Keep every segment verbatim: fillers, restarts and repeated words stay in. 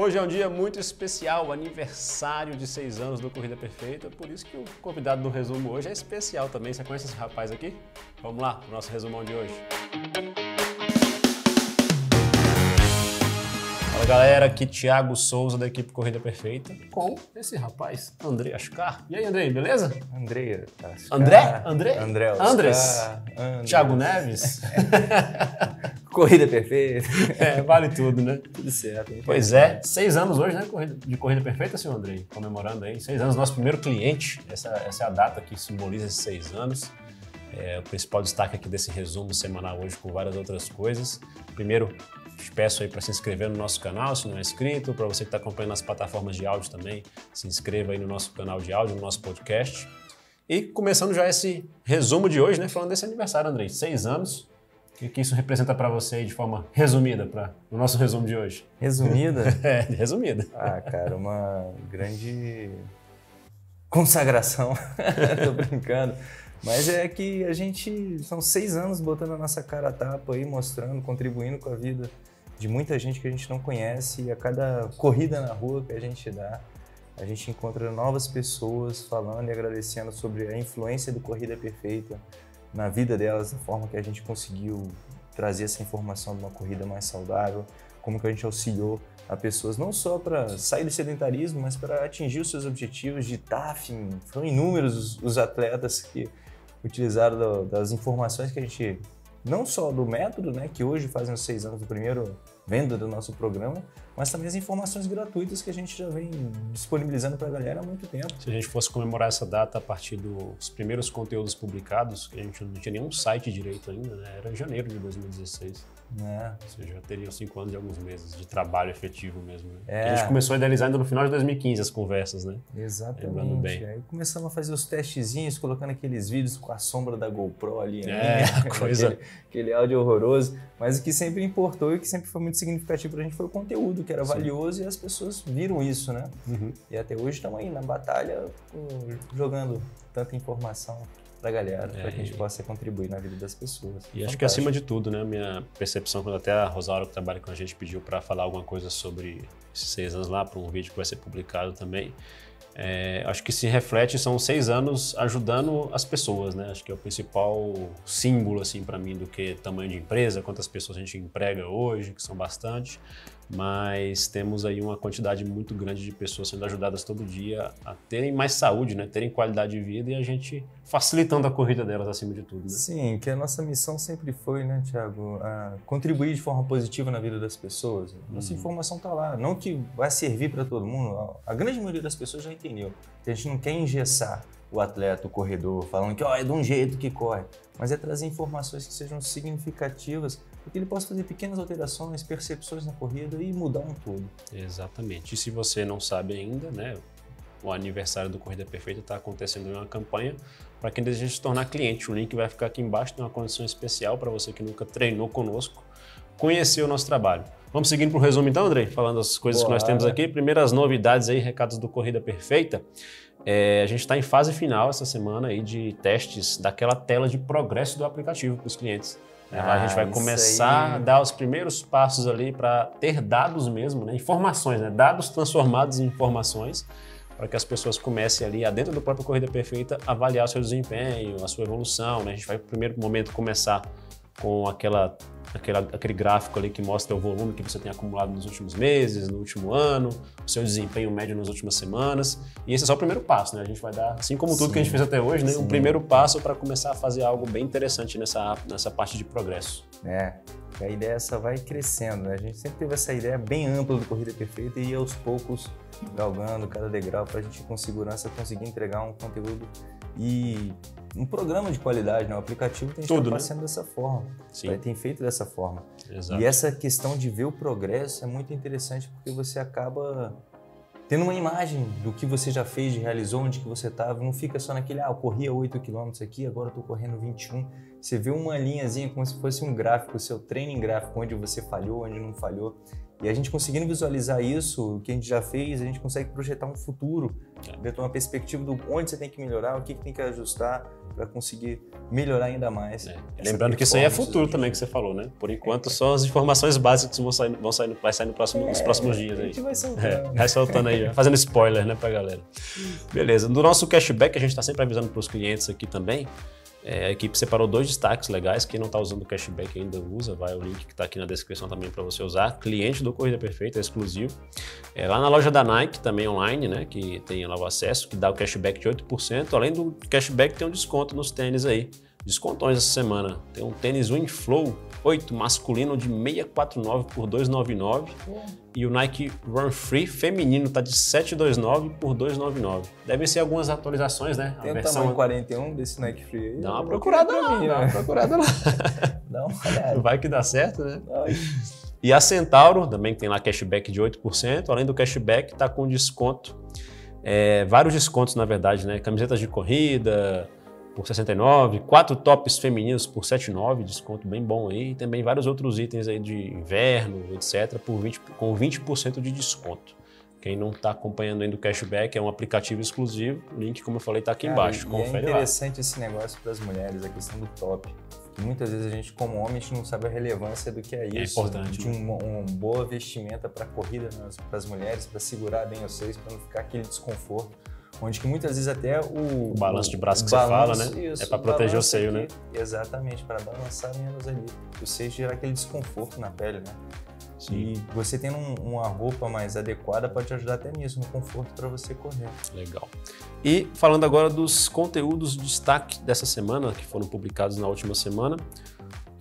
Hoje é um dia muito especial, aniversário de seis anos do Corrida Perfeita, por isso que o convidado do resumo hoje é especial também. Você conhece esse rapaz aqui? Vamos lá para o nosso resumão de hoje. Fala galera, aqui Thiago Souza da equipe Corrida Perfeita com esse rapaz, André Achcar. E aí André, beleza? André Achcar. André? André? André Achcar. Andres? Andres. Thiago Neves? Corrida Perfeita. É, vale tudo, né? Tudo certo. Hein? Pois é, seis anos hoje, né, de Corrida Perfeita, senhor Andrei? Comemorando aí, seis anos, nosso primeiro cliente. Essa, essa é a data que simboliza esses seis anos. É, o principal destaque aqui desse resumo semanal hoje com várias outras coisas. Primeiro, te peço aí para se inscrever no nosso canal, se não é inscrito. Para você que está acompanhando nas plataformas de áudio também, se inscreva aí no nosso canal de áudio, no nosso podcast. E começando já esse resumo de hoje, né, falando desse aniversário, Andrei, seis anos. O que isso representa para você aí de forma resumida, para o nosso resumo de hoje? Resumida? É, resumida. Ah, cara, uma grande consagração. Tô brincando. Mas é que a gente, são seis anos botando a nossa cara a tapa aí, mostrando, contribuindo com a vida de muita gente que a gente não conhece. E a cada corrida na rua que a gente dá, a gente encontra novas pessoas falando e agradecendo sobre a influência do Corrida Perfeita na vida delas, da forma que a gente conseguiu trazer essa informação de uma corrida mais saudável, como que a gente auxiliou a pessoas não só para sair do sedentarismo, mas para atingir os seus objetivos de T A F. Foram inúmeros os, os atletas que utilizaram do, das informações que a gente, não só do método, né, que hoje fazem os seis anos do primeiro venda do nosso programa, mas também as informações gratuitas que a gente já vem disponibilizando para a galera há muito tempo. Se a gente fosse comemorar essa data a partir dos primeiros conteúdos publicados, que a gente não tinha nenhum site direito ainda, né? Era janeiro de dois mil e dezesseis. É. Ou seja, já teriam cinco anos e alguns meses de trabalho efetivo mesmo. Né? É. A gente começou a idealizar ainda no final de dois mil e quinze as conversas, né? Exatamente. Lembrando bem. Aí começamos a fazer os testezinhos, colocando aqueles vídeos com a sombra da GoPro ali. É, ali, coisa. Aquele, aquele áudio horroroso. Mas o que sempre importou e o que sempre foi muito significativo pra gente foi o conteúdo, que era Sim. valioso, e as pessoas viram isso, né? Uhum. E até hoje estamos aí na batalha, jogando tanta informação pra galera, é, para que a gente possa contribuir na vida das pessoas. E fantástico. Acho que acima de tudo, né, minha percepção, quando até a Rosário, que trabalha com a gente, pediu para falar alguma coisa sobre esses seis anos lá, para um vídeo que vai ser publicado também, é, acho que se reflete, são seis anos ajudando as pessoas, né? Acho que é o principal símbolo, assim, para mim, do que tamanho de empresa, quantas pessoas a gente emprega hoje, que são bastante, mas temos aí uma quantidade muito grande de pessoas sendo ajudadas todo dia a terem mais saúde, né? Terem qualidade de vida e a gente facilitando a corrida delas acima de tudo, né? Sim, que a nossa missão sempre foi, né, Thiago, a contribuir de forma positiva na vida das pessoas. Nossa uhum. informação tá lá, não que vai servir para todo mundo, a grande maioria das pessoas já entendeu. A gente não quer engessar o atleta, o corredor, falando que oh, é de um jeito que corre, mas é trazer informações que sejam significativas, que ele possa fazer pequenas alterações, percepções na corrida e mudar um todo. Exatamente. E se você não sabe ainda, né, o aniversário do Corrida Perfeita está acontecendo em uma campanha para quem deseja se tornar cliente. O link vai ficar aqui embaixo, tem uma condição especial para você que nunca treinou conosco, conhecer o nosso trabalho. Vamos seguindo para o resumo então, Andrei, falando as coisas Boa, que nós temos aqui. Primeiras novidades aí, recados do Corrida Perfeita. É, a gente está em fase final essa semana aí de testes daquela tela de progresso do aplicativo para os clientes. É, ah, a gente vai começar a dar os primeiros passos ali para ter dados mesmo, né? Informações, né? Dados transformados em informações para que as pessoas comecem ali, dentro do próprio Corrida Perfeita, avaliar o seu desempenho, a sua evolução, né? A gente vai, no primeiro momento, começar com aquela, aquela, aquele gráfico ali que mostra o volume que você tem acumulado nos últimos meses, no último ano, o seu desempenho médio nas últimas semanas. E esse é só o primeiro passo, né? A gente vai dar, assim como tudo sim, que a gente fez até hoje, né? Sim. O primeiro passo para começar a fazer algo bem interessante nessa, nessa parte de progresso. É, a ideia só vai crescendo, né? A gente sempre teve essa ideia bem ampla do Corrida Perfeita e aos poucos galgando cada degrau para a gente com segurança conseguir entregar um conteúdo e um programa de qualidade, né? O aplicativo tem que estar sendo dessa forma, tem feito dessa forma. Exato. E essa questão de ver o progresso é muito interessante porque você acaba tendo uma imagem do que você já fez, realizou, onde que você estava, não fica só naquele, ah, eu corria oito quilômetros aqui, agora estou correndo vinte e um. Você vê uma linhazinha como se fosse um gráfico, o seu treino em gráfico, onde você falhou, onde não falhou. E a gente conseguindo visualizar isso, o que a gente já fez, a gente consegue projetar um futuro, dentro de uma perspectiva do onde você tem que melhorar, o que tem que ajustar para conseguir melhorar ainda mais. É. Lembrando que isso aí é futuro também, que você falou, né? Por enquanto, é. só as informações básicas que vão sair, vão sair, vai sair no próximo, é, nos próximos dias. A gente aí. vai soltando. É, vai soltando aí, fazendo spoiler, né, para a galera. Beleza. No nosso cashback, a gente está sempre avisando para os clientes aqui também. É, a equipe separou dois destaques legais. Quem não está usando o cashback ainda usa, vai o link que está aqui na descrição também para você usar. Cliente do Corrida Perfeita, é exclusivo. É, lá na loja da Nike, também online, né? Que tem lá o acesso, que dá o cashback de oito por cento. Além do cashback, tem um desconto nos tênis aí. Descontões essa semana. Tem um tênis Winflow oito masculino de seiscentos e quarenta e nove por duzentos e noventa e nove. É. E o Nike Run Free feminino está de setecentos e vinte e nove por duzentos e noventa e nove. Devem ser algumas atualizações, né? Tem a versão tamanho quarenta e um desse Nike Free aí. Dá uma procurada lá, dá uma procurada lá. Dá uma olhada. Vai que dá certo, né? Ai. E a Centauro também tem lá cashback de oito por cento. Além do cashback, está com desconto. É, vários descontos, na verdade, né? Camisetas de corrida por sessenta e nove, quatro tops femininos por setenta e nove, desconto bem bom aí, e também vários outros itens aí de inverno, etcétera, por vinte, com vinte por cento de desconto. Quem não está acompanhando ainda o cashback, é um aplicativo exclusivo, o link, como eu falei, está aqui Cara, embaixo, confere lá. É interessante lá. Esse negócio para as mulheres, a questão do top. Muitas vezes a gente, como homem, a gente não sabe a relevância do que é isso. É importante. De uma, uma boa vestimenta para corrida, né, para as mulheres, para segurar bem os seis, para não ficar aquele desconforto. Onde que muitas vezes até o... o balanço de braço que balanço, você fala, né? Isso, é para proteger o seio, aqui, né? Exatamente, para balançar menos ali. O seio gerar aquele desconforto na pele, né? Sim. E você tendo um, uma roupa mais adequada pode te ajudar até nisso, no conforto para você correr. Legal. E falando agora dos conteúdos de destaque dessa semana, que foram publicados na última semana.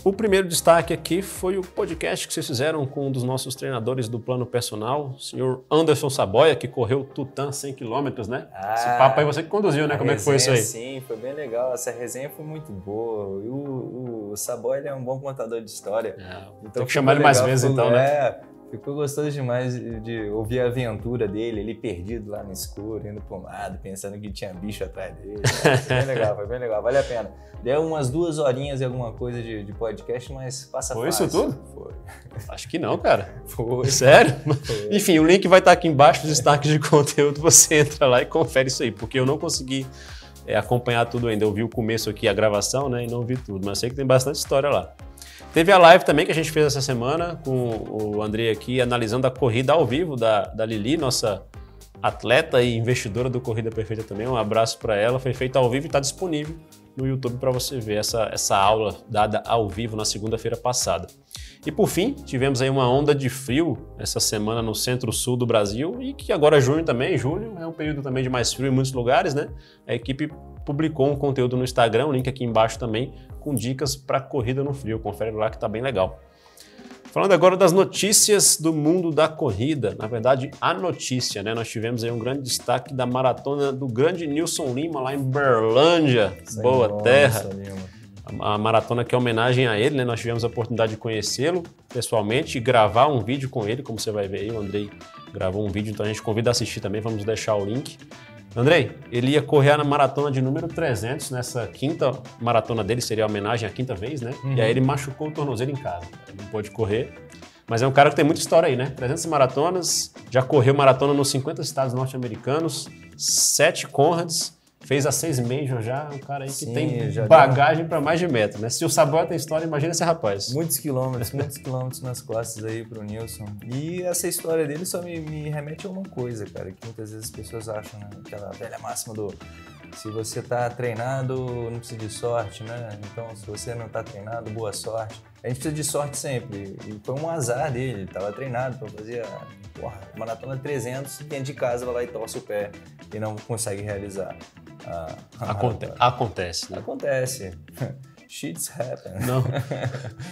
O primeiro destaque aqui foi o podcast que vocês fizeram com um dos nossos treinadores do plano personal, o senhor Anderson Saboia, que correu Tutã cem quilômetros, né? Ah, esse papo aí você que conduziu, né? Como é que foi isso aí? Sim, foi bem legal. Essa resenha foi muito boa. E o, o Saboia, ele é um bom contador de história. É, então tem que chamar ele mais vezes, então, né? É, ficou gostoso demais de, de ouvir a aventura dele, ele perdido lá no escuro, indo para um lado, pensando que tinha bicho atrás dele. Foi bem legal, foi bem legal, vale a pena. Deu umas duas horinhas e alguma coisa de, de podcast, mas passa fácil. Foi isso tudo? Foi. Acho que não, cara. Foi. Sério? Foi. Enfim, o link vai estar aqui embaixo nos destaques de conteúdo, você entra lá e confere isso aí, porque eu não consegui é, acompanhar tudo ainda. Eu vi o começo aqui, a gravação, né, e não vi tudo, mas sei que tem bastante história lá. Teve a live também que a gente fez essa semana com o André aqui, analisando a corrida ao vivo da, da Lili, nossa atleta e investidora do Corrida Perfeita também. Um abraço para ela. Foi feita ao vivo e está disponível no YouTube para você ver essa, essa aula dada ao vivo na segunda-feira passada. E por fim, tivemos aí uma onda de frio essa semana no centro-sul do Brasil e que agora é junho também. Julho é um período também de mais frio em muitos lugares, né? A equipe publicou um conteúdo no Instagram, o link aqui embaixo também, com dicas para corrida no frio. Confere lá que tá bem legal. Falando agora das notícias do mundo da corrida, na verdade a notícia, né? Nós tivemos aí um grande destaque da maratona do grande Nilson Lima lá em Berlândia, Sem boa nossa, terra. A, a maratona que é homenagem a ele, né? Nós tivemos a oportunidade de conhecê-lo pessoalmente e gravar um vídeo com ele, como você vai ver aí, o Andrei gravou um vídeo, então a gente convida a assistir também, vamos deixar o link. Andrei, ele ia correr na maratona de número trezentos, nessa quinta maratona dele, seria a homenagem à quinta vez, né? Uhum. E aí ele machucou o tornozelo em casa, ele não pôde correr. Mas é um cara que tem muita história aí, né? trezentas maratonas, já correu maratona nos cinquenta estados norte-americanos, sete Conrads, fez a seis Major já, um cara aí que Sim, tem bagagem para mais de metro, né? Se o Saboia tem história, imagina esse rapaz. Muitos quilômetros, muitos quilômetros nas costas aí pro Nilson. E essa história dele só me, me remete a uma coisa, cara, que muitas vezes as pessoas acham, né? Aquela velha máxima do se você tá treinado, não precisa de sorte, né? Então, se você não tá treinado, boa sorte. A gente precisa de sorte sempre. E foi um azar dele, ele tava treinado para fazer a porra, maratona trezentos, dentro de casa, vai lá e torce o pé e não consegue realizar. Ah, Aconte acontece, né? Acontece. Shit's happen. Não,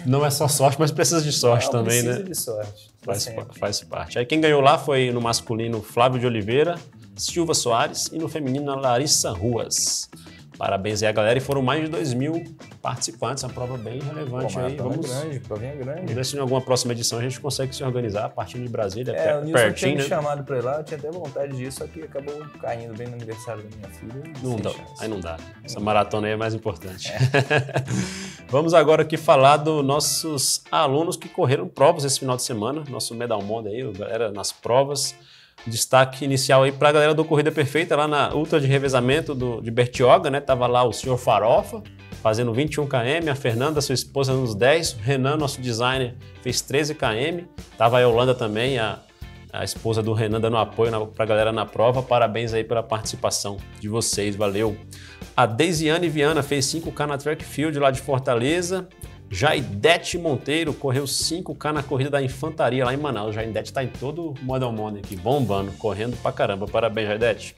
não é só sorte, mas precisa de sorte não, também, né? Precisa de sorte. Faz, faz parte. Aí quem ganhou lá foi no masculino Flávio de Oliveira, Silva Soares e no feminino a Larissa Ruas. Parabéns aí a galera, e foram mais de dois mil participantes, uma prova bem relevante. Pô, aí. Vamos... É grande, provinha é grande. Vamos ver se em alguma próxima edição a gente consegue se organizar a partir de Brasília, é, até o Nilson pertinho, tinha né? me chamado pra ir lá, eu tinha até vontade disso, só que acabou caindo bem no aniversário da minha filha. Não dá, chance. aí não dá. Essa maratona aí é mais importante. É. Vamos agora aqui falar dos nossos alunos que correram provas esse final de semana, nosso medal monde aí, galera nas provas. Destaque inicial aí para a galera do Corrida Perfeita, lá na ultra de revezamento do, de Bertioga, né? Tava lá o senhor Farofa, fazendo vinte e um quilômetros, a Fernanda, sua esposa, nos dez, o Renan, nosso designer, fez treze quilômetros, tava a Yolanda também, a, a esposa do Renan, dando apoio para a galera na prova. Parabéns aí pela participação de vocês, valeu! A Deisiane Viana fez cinco quilômetros na Trackfield, lá de Fortaleza. Jaidete Monteiro correu cinco quilômetros na corrida da infantaria lá em Manaus. Jaidete tá em todo o Model Money aqui, bombando, correndo pra caramba. Parabéns, Jaidete.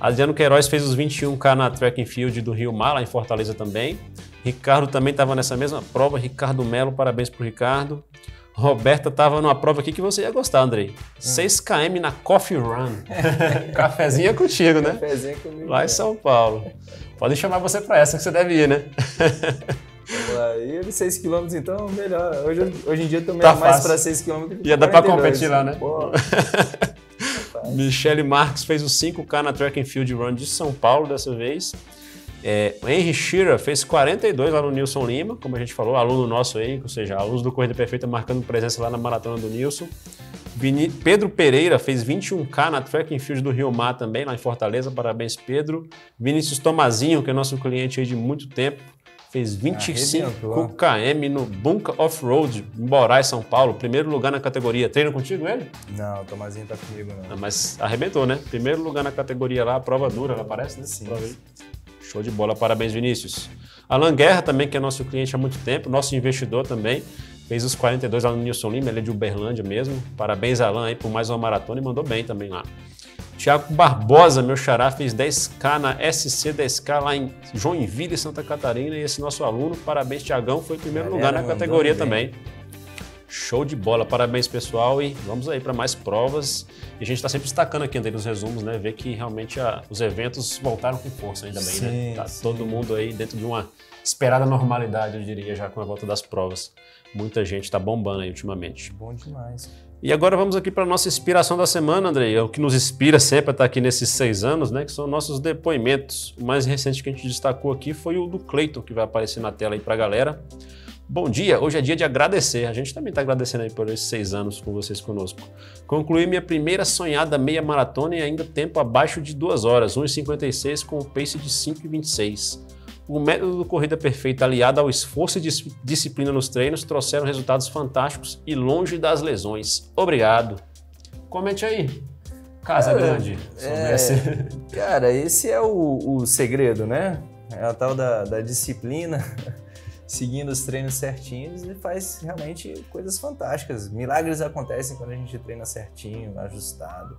Adriano Queiroz fez os vinte e um quilômetros na Track and Field do Rio Mar, lá em Fortaleza também. Ricardo também estava nessa mesma prova. Ricardo Melo, parabéns pro Ricardo. Roberta estava numa prova aqui que você ia gostar, Andrei. Hum. seis quilômetros na Coffee Run. Cafezinho é contigo, né? Cafezinho comigo. Lá em São Paulo. Podem chamar você para essa que você deve ir, né? E de seis quilômetros, então, melhor. Hoje, hoje em dia também tá é mais para seis quilômetros. Ia dar para competir lá, né? Pô. Michele Marques fez o cinco quilômetros na Track and Field Run de São Paulo dessa vez. É, o Henry Shearer fez quarenta e dois lá no Nilson Lima, como a gente falou, aluno nosso aí, ou seja, alunos do Corrida Perfeita marcando presença lá na maratona do Nilson. Viní Pedro Pereira fez vinte e um quilômetros na Track and Field do Rio Mar também, lá em Fortaleza, parabéns Pedro. Vinícius Tomazinho, que é nosso cliente aí de muito tempo, fez vinte e cinco quilômetros no Bunker Off-Road, em Borais, São Paulo. Primeiro lugar na categoria. Treina contigo ele? Não, o Tomazinho tá comigo, não. Ah, mas arrebentou, né? Primeiro lugar na categoria lá, a prova dura, ela parece, né? Sim. Show de bola, parabéns, Vinícius. Alan Guerra também, que é nosso cliente há muito tempo, nosso investidor também. Fez os quarenta e dois lá no Nilson Lima, ele é de Uberlândia mesmo. Parabéns, Alan, aí por mais uma maratona e mandou bem também lá. Tiago Barbosa, meu xará, fez dez quilômetros na S C dez K lá em Joinville, Santa Catarina. E esse nosso aluno, parabéns, Tiagão, foi em primeiro Galera, lugar na categoria também. Show de bola, parabéns, pessoal. E vamos aí para mais provas. E a gente está sempre destacando aqui, André, nos resumos, né? Ver que realmente a, os eventos voltaram com força ainda bem, sim, né? Tá sim. Todo mundo aí dentro de uma esperada normalidade, eu diria, já com a volta das provas. Muita gente está bombando aí ultimamente. Bom demais. E agora vamos aqui para a nossa inspiração da semana, Andrei. É o que nos inspira sempre a estar aqui nesses seis anos, né? Que são nossos depoimentos. O mais recente que a gente destacou aqui foi o do Cleiton, que vai aparecer na tela aí para a galera. Bom dia, hoje é dia de agradecer. A gente também está agradecendo aí por esses seis anos com vocês conosco. Concluí minha primeira sonhada meia maratona e ainda tempo abaixo de duas horas, uma e cinquenta e seis com o pace de cinco e vinte e seis. O método do Corrida Perfeita, aliado ao esforço e disciplina nos treinos, trouxeram resultados fantásticos e longe das lesões. Obrigado. Comente aí, Casa cara, Grande. É, esse. Cara, esse é o, o segredo, né? É a tal da, da disciplina, seguindo os treinos certinhos e faz realmente coisas fantásticas. Milagres acontecem quando a gente treina certinho, ajustado,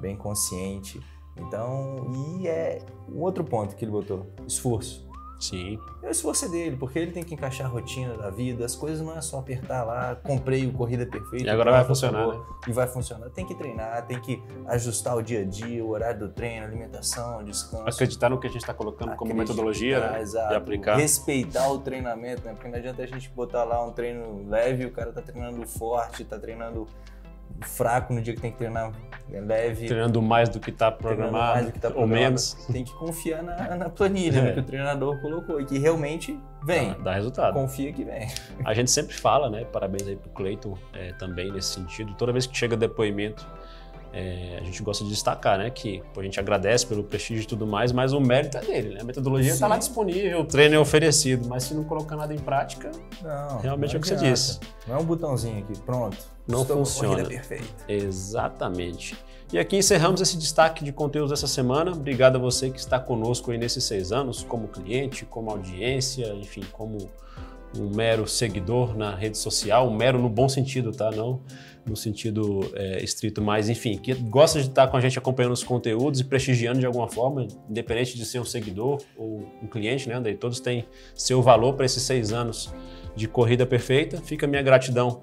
bem consciente. Então, e é um outro ponto que ele botou, esforço. Sim. É o esforço dele, porque ele tem que encaixar a rotina da vida, as coisas não é só apertar lá, comprei o Corrida Perfeita. E agora vai funcionar, né? E vai funcionar. Tem que treinar, tem que ajustar o dia a dia, o horário do treino, alimentação, descanso. Acreditar no que a gente está colocando como metodologia, né? Exato. E aplicar. Respeitar o treinamento, né? Porque não adianta a gente botar lá um treino leve e o cara tá treinando forte, tá treinando fraco no dia que tem que treinar leve. Treinando mais do que está programado, do que tá programado, ou menos. Tem que confiar na, na planilha, é. Né, que o treinador colocou e que realmente vem. Ah, dá resultado. Confia que vem. A gente sempre fala, né? Parabéns aí pro Cleiton é, também nesse sentido. Toda vez que chega depoimento, é, a gente gosta de destacar, né? Que a gente agradece pelo prestígio e tudo mais, mas o mérito é dele, né? A metodologia está lá disponível, o treino é oferecido, mas se não colocar nada em prática, não, realmente não é o que você disse. Não é um botãozinho aqui, pronto. Não funciona. Exatamente. E aqui encerramos esse destaque de conteúdos dessa semana. Obrigado a você que está conosco aí nesses seis anos, como cliente, como audiência, enfim, como um mero seguidor na rede social, um mero no bom sentido, tá? Não no sentido é, estrito, mas enfim, que gosta de estar com a gente acompanhando os conteúdos e prestigiando de alguma forma, independente de ser um seguidor ou um cliente, né, André? Todos têm seu valor para esses seis anos de Corrida Perfeita. Fica a minha gratidão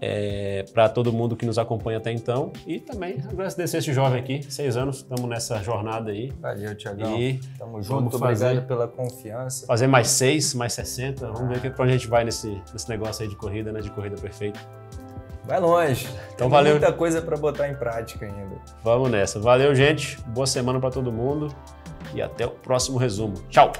É, para todo mundo que nos acompanha até então e também agradecer esse jovem aqui, seis anos, estamos nessa jornada aí. Valeu, Tiagão. E tamo junto, fazer, obrigado pela confiança. Fazer mais seis, mais sessenta, ah. Vamos ver para onde a gente vai nesse, nesse negócio aí de corrida, né, de Corrida Perfeita. Vai longe, então, tem valeu. Muita coisa para botar em prática ainda. Vamos nessa, valeu gente, boa semana para todo mundo e até o próximo resumo. Tchau!